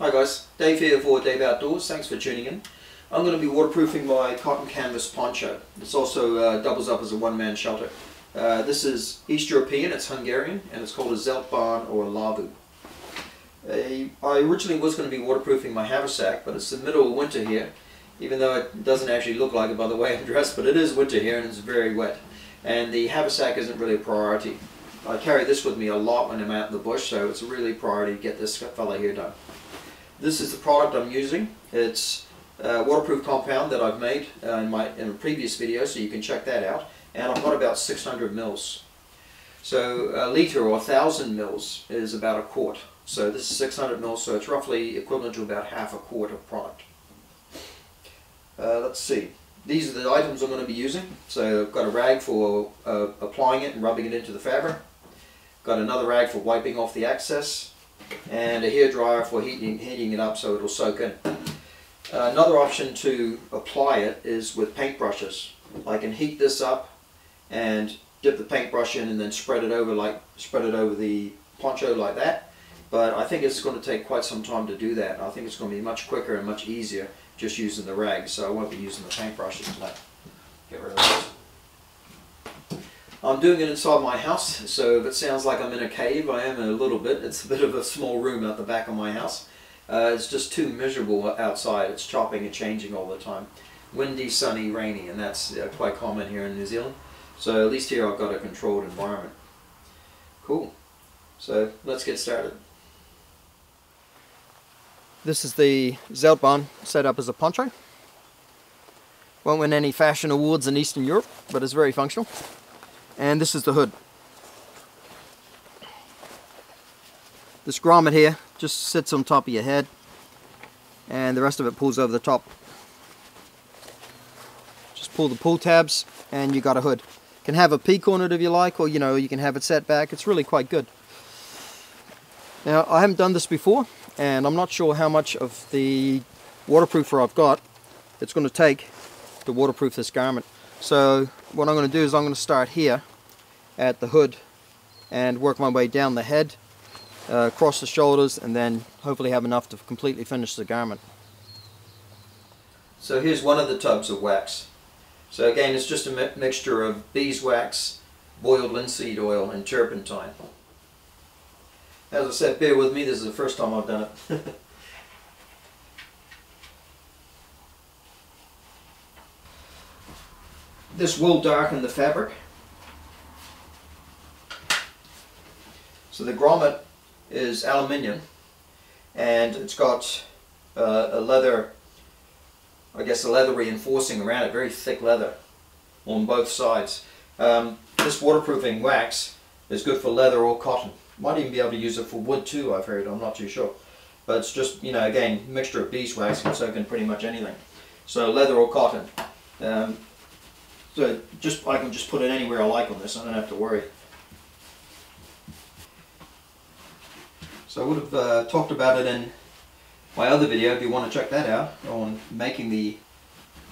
Hi guys, Dave here for Dave Outdoors. Thanks for tuning in. I'm going to be waterproofing my cotton canvas poncho. This also doubles up as a one-man shelter. This is East European, it's Hungarian, and it's called a Zeltbahn or a lavu. I originally was going to be waterproofing my haversack, but it's the middle of winter here, even though it doesn't actually look like it by the way I'm dressed, but it is winter here and it's very wet. And the haversack isn't really a priority. I carry this with me a lot when I'm out in the bush, so it's really a priority to get this fella here done. This is the product I'm using. It's a waterproof compound that I've made in a previous video, so you can check that out. And I've got about 600 mils. So a litre or 1,000 mils is about a quart. So this is 600 mils, so it's roughly equivalent to about half a quart of product. Let's see. These are the items I'm going to be using. So I've got a rag for applying it and rubbing it into the fabric. Got another rag for wiping off the excess, and a hairdryer for heating it up so it'll soak in. Another option to apply it is with paintbrushes. I can heat this up and dip the paintbrush in and then spread it over the poncho like that. But I think it's going to take quite some time to do that. I think it's going to be much quicker and much easier just using the rag, so I won't be using the paintbrushes tonight. Get rid of this. I'm doing it inside my house, so if it sounds like I'm in a cave, I am in a little bit. It's a bit of a small room at the back of my house. It's just too miserable outside. It's chopping and changing all the time. Windy, sunny, rainy, and that's quite common here in New Zealand. So at least here I've got a controlled environment. Cool. So let's get started. This is the Zeltbahn set up as a poncho. Won't win any fashion awards in Eastern Europe, but it's very functional. And this is the hood. This grommet here just sits on top of your head and the rest of it pulls over the top. Just pull the pull tabs and you got a hood. You can have a peak on it if you like, or you know, you can have it set back. It's really quite good. Now I haven't done this before and I'm not sure how much of the waterproofer I've got it's going to take to waterproof this garment. So what I'm going to do is I'm going to start here at the hood and work my way down the head, across the shoulders, and then hopefully have enough to completely finish the garment. So here's one of the tubs of wax. So again, it's just a mixture of beeswax, boiled linseed oil, and turpentine. As I said, bear with me, this is the first time I've done it. This will darken the fabric. So the grommet is aluminium and it's got a leather, I guess a leather reinforcing around it, very thick leather on both sides. This waterproofing wax is good for leather or cotton. Might even be able to use it for wood too, I've heard, I'm not too sure. But it's just, you know, again, mixture of beeswax can soak in pretty much anything. So leather or cotton. So I can just put it anywhere I like on this, I don't have to worry. So I would have talked about it in my other video if you want to check that out on making the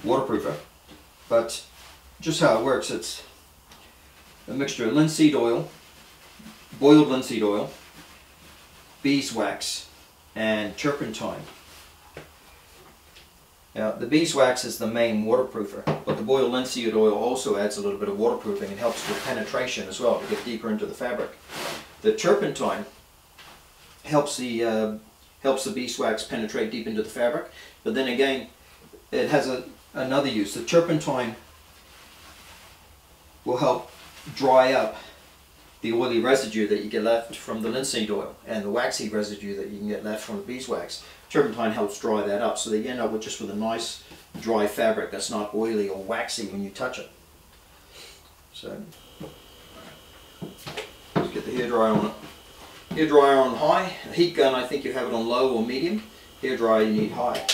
waterproofer. But just how it works, it's a mixture of linseed oil, boiled linseed oil, beeswax and turpentine. Now, the beeswax is the main waterproofer, but the boiled linseed oil also adds a little bit of waterproofing and helps with penetration as well to get deeper into the fabric. The turpentine helps the beeswax penetrate deep into the fabric, but then again, it has another use. The turpentine will help dry up the oily residue that you get left from the linseed oil and the waxy residue that you can get left from the beeswax. Turpentine helps dry that up, so that you end up with just with a nice dry fabric that's not oily or waxy when you touch it. So, let's get the hairdryer on it. Hairdryer on high. A heat gun, I think you have it on low or medium. Hairdryer, you need high.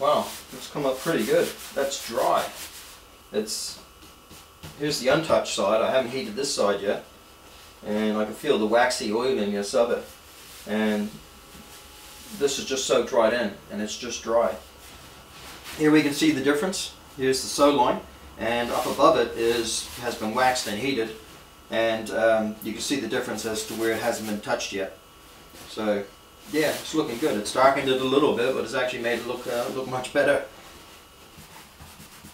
Wow, it's come up pretty good. That's dry. It's Here's the untouched side. I haven't heated this side yet, and I can feel the waxy oiliness of it. And this is just soaked right in, and it's just dry. Here we can see the difference. Here's the sew line, and up above it has been waxed and heated, and you can see the difference as to where it hasn't been touched yet. So yeah, it's looking good. It's darkened it a little bit, but it's actually made it look much better.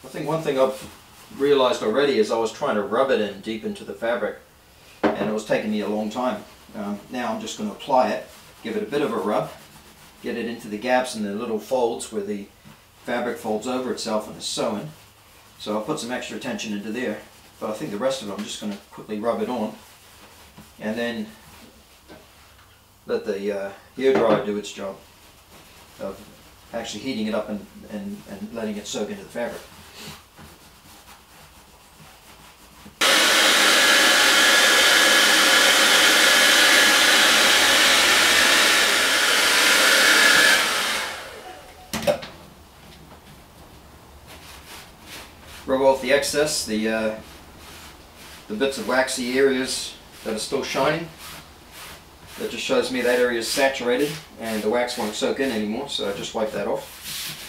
I think one thing I've realized already is I was trying to rub it in deep into the fabric, and it was taking me a long time. Now I'm just going to apply it, give it a bit of a rub, get it into the gaps and the little folds where the fabric folds over itself and is sewing. So I'll put some extra tension into there, but I think the rest of it I'm just going to quickly rub it on and then let the hairdryer do its job of actually heating it up and letting it soak into the fabric. Rub off the excess, the bits of waxy areas that are still shining. That just shows me that area is saturated and the wax won't soak in anymore, so I just wipe that off.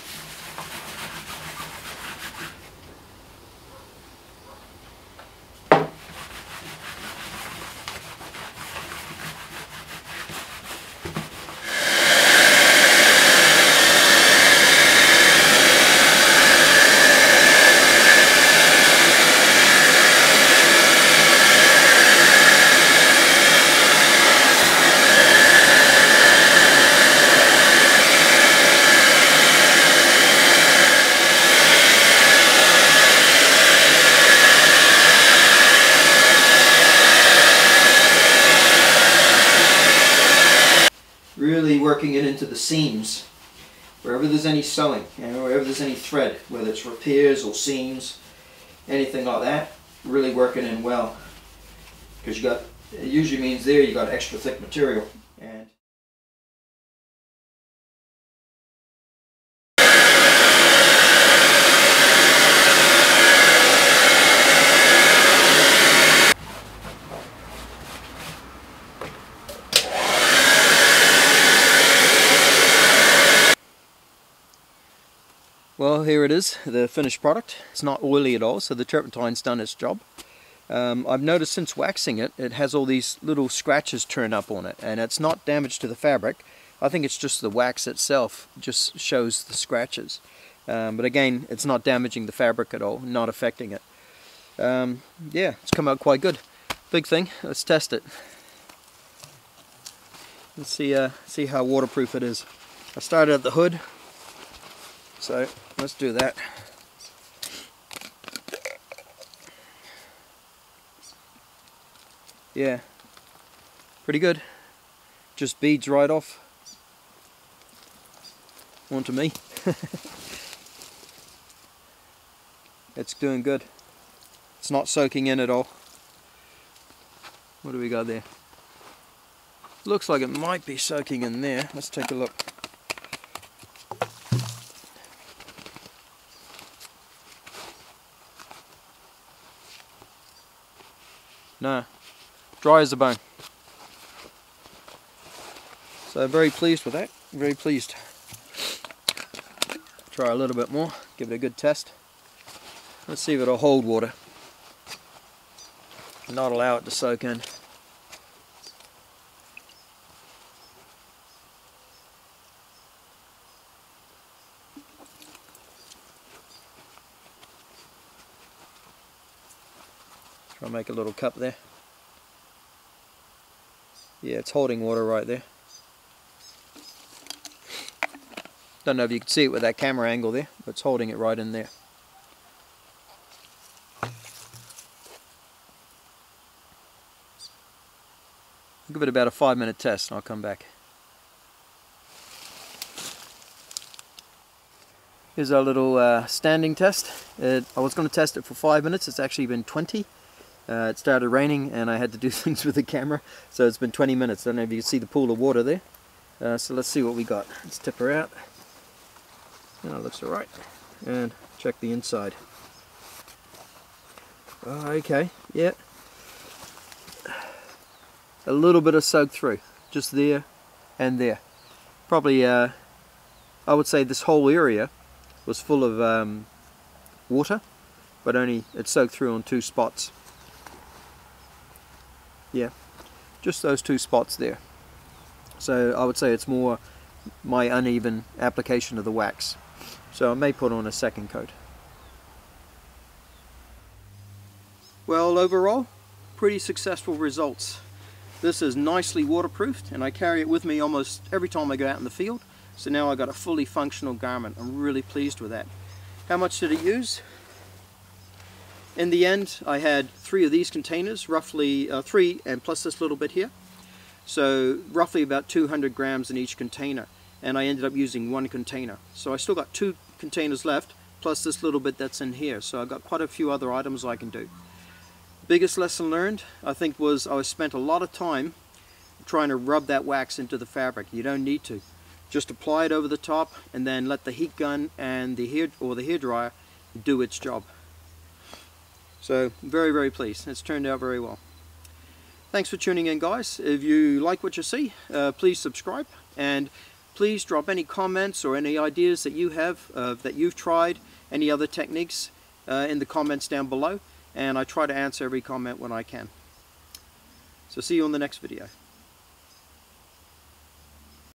Really working it into the seams, wherever there's any sewing and wherever there's any thread, whether it's repairs or seams, anything like that, really working in well, because it usually means there you got extra thick material. And well, here it is, the finished product. It's not oily at all, so the turpentine's done its job. I've noticed since waxing it, it has all these little scratches turn up on it, and it's not damage to the fabric. I think it's just the wax itself just shows the scratches. But again, it's not damaging the fabric at all, not affecting it. Yeah, it's come out quite good. Big thing, let's test it. Let's see how waterproof it is. I started at the hood, so let's do that. Yeah, pretty good. Just beads right off onto me. It's doing good. It's not soaking in at all. What do we got there? Looks like it might be soaking in there. Let's take a look. No, dry as a bone. So very pleased with that, very pleased. Try a little bit more, give it a good test. Let's see if it'll hold water. Not allow it to soak in. I'll make a little cup there. Yeah, it's holding water right there. Don't know if you can see it with that camera angle there, but it's holding it right in there. I'll give it about a 5-minute test and I'll come back. Here's our little standing test. I was going to test it for 5 minutes, it's actually been 20. It started raining and I had to do things with the camera, so it's been 20 minutes. I don't know if you can see the pool of water there. So let's see what we got. Let's tip her out. That looks alright. And check the inside. Oh, okay, yeah. A little bit of soak through, just there and there. Probably, I would say this whole area was full of water, but only it soaked through on two spots. Yeah, just those two spots there. So I would say it's more my uneven application of the wax. So I may put on a second coat. Well, overall, pretty successful results. This is nicely waterproofed and I carry it with me almost every time I go out in the field. So now I got a fully functional garment. I'm really pleased with that. How much did it use? In the end, I had three of these containers, roughly three and plus this little bit here. So roughly about 200 grams in each container, and I ended up using one container. So I still got two containers left, plus this little bit that's in here. So I've got quite a few other items I can do. Biggest lesson learned, I think, was I spent a lot of time trying to rub that wax into the fabric. You don't need to. Just apply it over the top and then let the heat gun and the hairdryer do its job. So very, very pleased. It's turned out very well. Thanks for tuning in, guys. If you like what you see, please subscribe, and please drop any comments or any ideas that you have, that you've tried, any other techniques in the comments down below, and I try to answer every comment when I can. So see you on the next video.